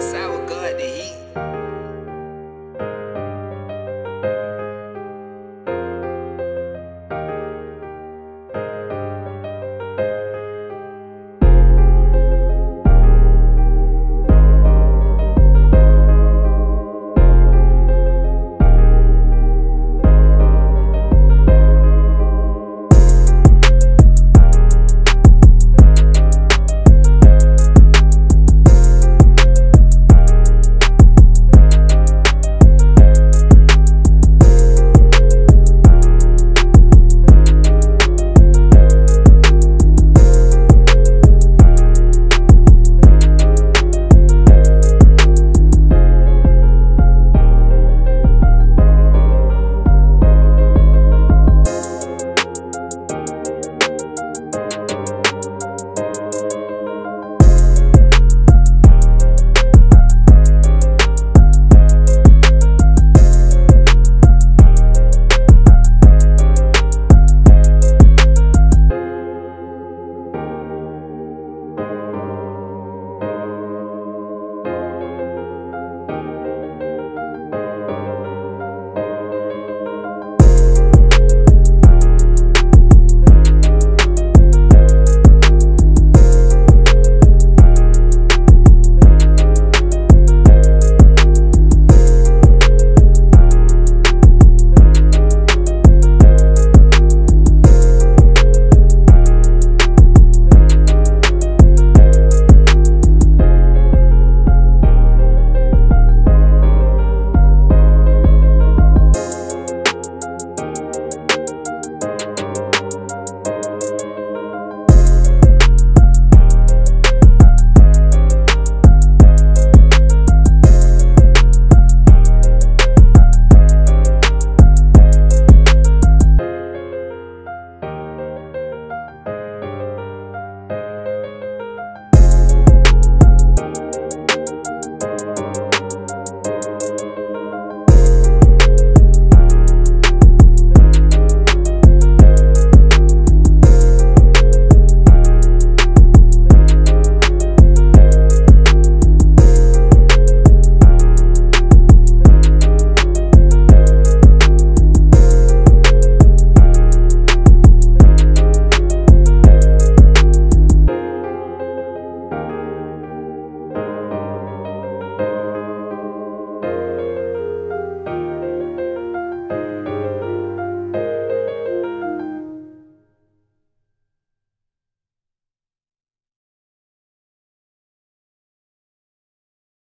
SourGuard.